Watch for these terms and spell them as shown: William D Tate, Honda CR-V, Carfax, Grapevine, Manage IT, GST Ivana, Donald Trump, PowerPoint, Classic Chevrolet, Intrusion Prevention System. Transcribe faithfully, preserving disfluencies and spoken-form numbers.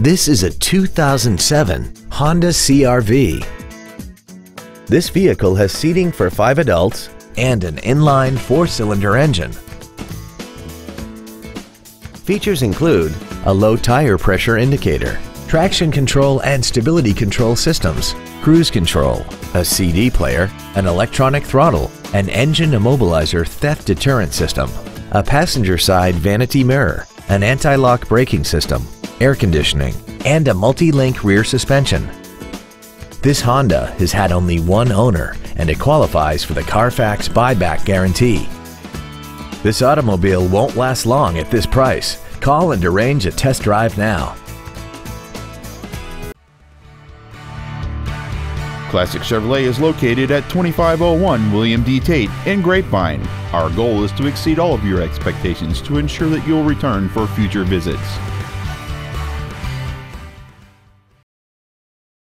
This is a two thousand seven Honda C R V. This vehicle has seating for five adults and an inline four-cylinder engine. Features include a low tire pressure indicator, traction control and stability control systems, cruise control, a C D player, an electronic throttle, an engine immobilizer theft deterrent system, a passenger side vanity mirror, an anti-lock braking system, air conditioning, and a multi-link rear suspension. This Honda has had only one owner and it qualifies for the Carfax buyback guarantee. This automobile won't last long at this price. Call and arrange a test drive now. Classic Chevrolet is located at twenty-five oh one William D Tate in Grapevine. Our goal is to exceed all of your expectations to ensure that you'll return for future visits.